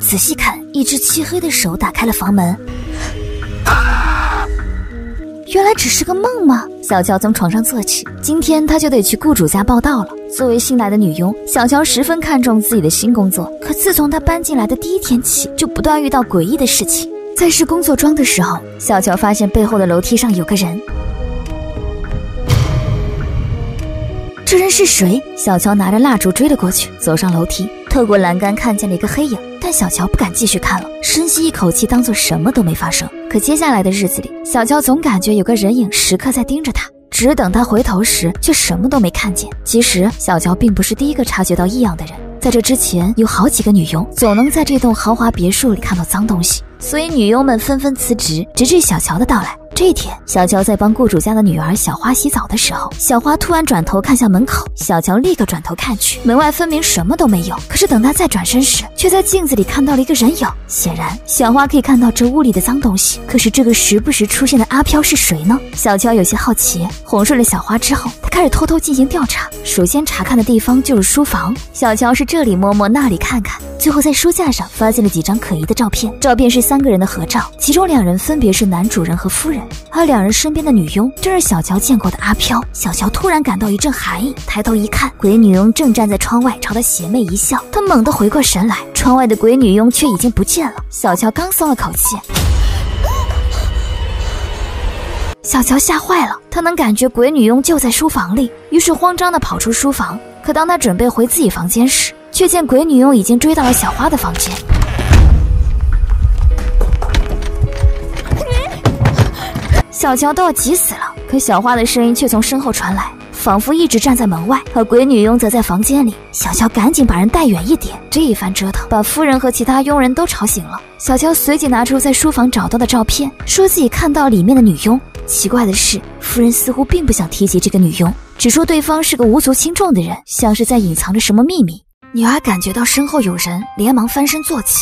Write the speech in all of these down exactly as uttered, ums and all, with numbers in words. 仔细看，一只漆黑的手打开了房门。原来只是个梦吗？小乔从床上坐起，今天她就得去雇主家报道了。作为新来的女佣，小乔十分看重自己的新工作，可自从她搬进来的第一天起，就不断遇到诡异的事情。在试工作装的时候，小乔发现背后的楼梯上有个人。 这人是谁？小乔拿着蜡烛追了过去，走上楼梯，透过栏杆看见了一个黑影，但小乔不敢继续看了，深吸一口气，当做什么都没发生。可接下来的日子里，小乔总感觉有个人影时刻在盯着她，只等她回头时，却什么都没看见。其实，小乔并不是第一个察觉到异样的人，在这之前，有好几个女佣总能在这栋豪华别墅里看到脏东西，所以女佣们纷纷辞职，直至小乔的到来。 这天，小乔在帮雇主家的女儿小花洗澡的时候，小花突然转头看向门口，小乔立刻转头看去，门外分明什么都没有。可是等她再转身时，却在镜子里看到了一个人影。显然，小花可以看到这屋里的脏东西。可是这个时不时出现的阿飘是谁呢？小乔有些好奇，哄睡了小花之后，她开始偷偷进行调查。首先查看的地方就是书房，小乔是这里摸摸，那里看看，最后在书架上发现了几张可疑的照片。照片是三个人的合照，其中两人分别是男主人和夫人。 而两人身边的女佣正是小乔见过的阿飘。小乔突然感到一阵寒意，抬头一看，鬼女佣正站在窗外，朝她邪魅一笑。她猛地回过神来，窗外的鬼女佣却已经不见了。小乔刚松了口气，小乔吓坏了，她能感觉鬼女佣就在书房里，于是慌张地跑出书房。可当她准备回自己房间时，却见鬼女佣已经追到了小花的房间。 小乔都要急死了，可小花的声音却从身后传来，仿佛一直站在门外。而鬼女佣则在房间里。小乔赶紧把人带远一点。这一番折腾，把夫人和其他佣人都吵醒了。小乔随即拿出在书房找到的照片，说自己看到里面的女佣。奇怪的是，夫人似乎并不想提及这个女佣，只说对方是个无足轻重的人，像是在隐藏着什么秘密。女儿感觉到身后有人，连忙翻身坐起。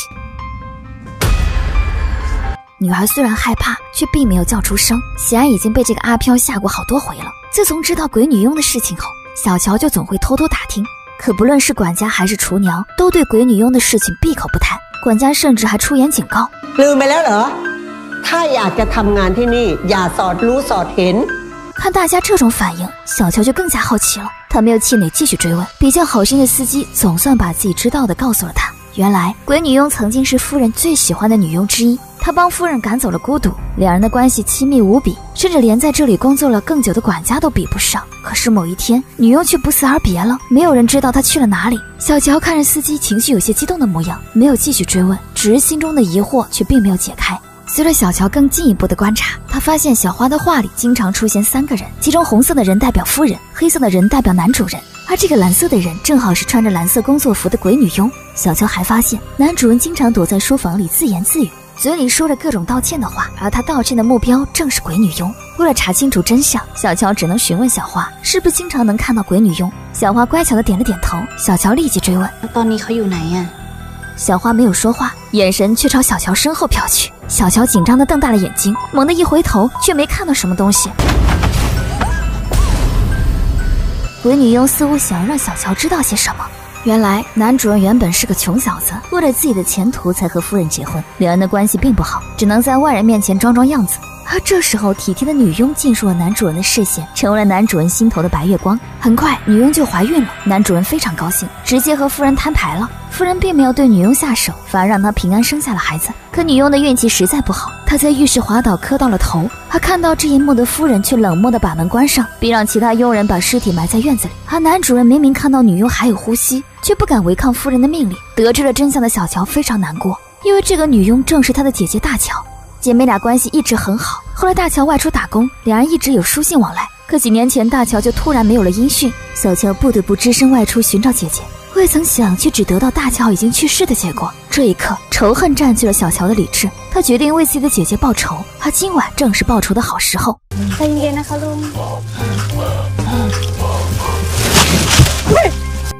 女孩虽然害怕，却并没有叫出声，显然已经被这个阿飘吓过好多回了。自从知道鬼女佣的事情后，小乔就总会偷偷打听。可不论是管家还是厨娘，都对鬼女佣的事情闭口不谈。管家甚至还出言警告：“ลืมไปแล้วเหรอถ้าอยากจะทำงานที่นี่อย่าสอดรู้สอดเห็น。”看大家这种反应，小乔就更加好奇了。她没有气馁，继续追问。比较好心的司机总算把自己知道的告诉了她。原来，鬼女佣曾经是夫人最喜欢的女佣之一。 他帮夫人赶走了孤独，两人的关系亲密无比，甚至连在这里工作了更久的管家都比不上。可是某一天，女佣却不辞而别了，没有人知道她去了哪里。小乔看着司机情绪有些激动的模样，没有继续追问，只是心中的疑惑却并没有解开。随着小乔更进一步的观察，她发现小花的画里经常出现三个人，其中红色的人代表夫人，黑色的人代表男主人。 而这个蓝色的人正好是穿着蓝色工作服的鬼女佣。小乔还发现，男主人经常躲在书房里自言自语，嘴里说着各种道歉的话，而他道歉的目标正是鬼女佣。为了查清楚真相，小乔只能询问小花是不是经常能看到鬼女佣。小花乖巧的点了点头。小乔立即追问：“那到底她อยู่ไหน呀？”小花没有说话，眼神却朝小乔身后瞟去。小乔紧张的瞪大了眼睛，猛地一回头，却没看到什么东西。 鬼女佣似乎想要让小乔知道些什么。原来男主人原本是个穷小子，为了自己的前途才和夫人结婚，两人的关系并不好，只能在外人面前装装样子。而这时候，体贴的女佣进入了男主人的视线，成为了男主人心头的白月光。很快，女佣就怀孕了，男主人非常高兴，直接和夫人摊牌了。夫人并没有对女佣下手，反而让她平安生下了孩子。可女佣的运气实在不好，她在浴室滑倒，磕到了头。 他看到这一幕的夫人却冷漠地把门关上，并让其他佣人把尸体埋在院子里。而男主人明明看到女佣还有呼吸，却不敢违抗夫人的命令。得知了真相的小乔非常难过，因为这个女佣正是她的姐姐大乔。姐妹俩关系一直很好，后来大乔外出打工，两人一直有书信往来。可几年前，大乔就突然没有了音讯，小乔不得不只身外出寻找姐姐。未曾想，却只得到大乔已经去世的结果。这一刻，仇恨占据了小乔的理智。 他决定为自己的姐姐报仇，而今晚正是报仇的好时候。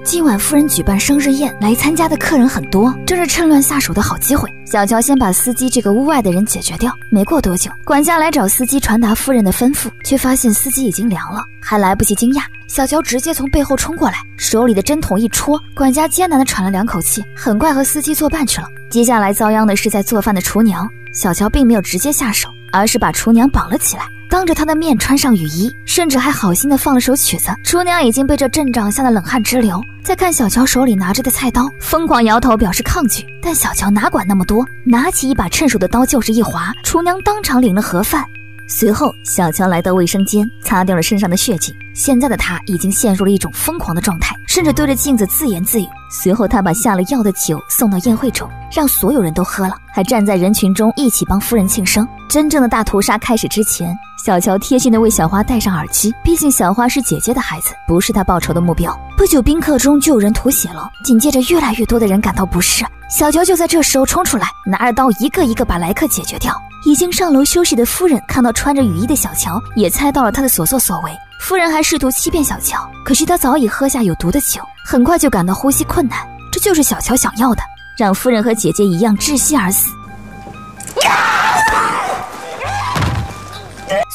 今晚夫人举办生日宴，来参加的客人很多，这是趁乱下手的好机会。小乔先把司机这个屋外的人解决掉。没过多久，管家来找司机传达夫人的吩咐，却发现司机已经凉了，还来不及惊讶，小乔直接从背后冲过来，手里的针筒一戳，管家艰难地喘了两口气，很快和司机作伴去了。接下来遭殃的是在做饭的厨娘，小乔并没有直接下手，而是把厨娘绑了起来。 当着他的面穿上雨衣，甚至还好心的放了首曲子。厨娘已经被这阵仗吓得冷汗直流，再看小乔手里拿着的菜刀，疯狂摇头表示抗拒。但小乔哪管那么多，拿起一把趁手的刀就是一划，厨娘当场领了盒饭。随后，小乔来到卫生间，擦掉了身上的血迹。现在的她已经陷入了一种疯狂的状态，甚至对着镜子自言自语。随后，她把下了药的酒送到宴会中，让所有人都喝了，还站在人群中一起帮夫人庆生。真正的大屠杀开始之前， 小乔贴心地为小花戴上耳机，毕竟小花是姐姐的孩子，不是她报仇的目标。不久，宾客中就有人吐血了，紧接着越来越多的人感到不适。小乔就在这时候冲出来，拿着刀一个一个把来客解决掉。已经上楼休息的夫人看到穿着雨衣的小乔，也猜到了她的所作所为。夫人还试图欺骗小乔，可是她早已喝下有毒的酒，很快就感到呼吸困难。这就是小乔想要的，让夫人和姐姐一样窒息而死。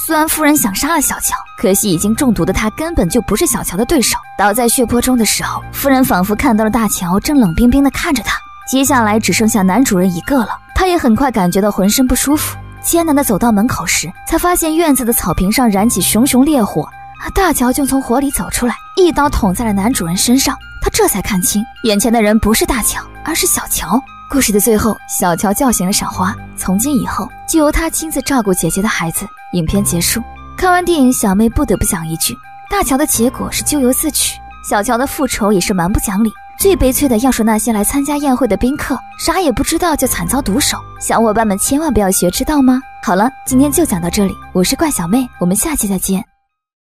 虽然夫人想杀了小乔，可惜已经中毒的她根本就不是小乔的对手。倒在血泊中的时候，夫人仿佛看到了大乔正冷冰冰地看着她。接下来只剩下男主人一个了，他也很快感觉到浑身不舒服，艰难地走到门口时，才发现院子的草坪上燃起熊熊烈火，大乔竟从火里走出来，一刀捅在了男主人身上。他这才看清，眼前的人不是大乔，而是小乔。 故事的最后，小乔叫醒了小花，从今以后就由她亲自照顾姐姐的孩子。影片结束。看完电影，小妹不得不想一句：大乔的结果是咎由自取，小乔的复仇也是蛮不讲理。最悲催的要数那些来参加宴会的宾客，啥也不知道就惨遭毒手。小伙伴们千万不要学，知道吗？好了，今天就讲到这里，我是怪小妹，我们下期再见。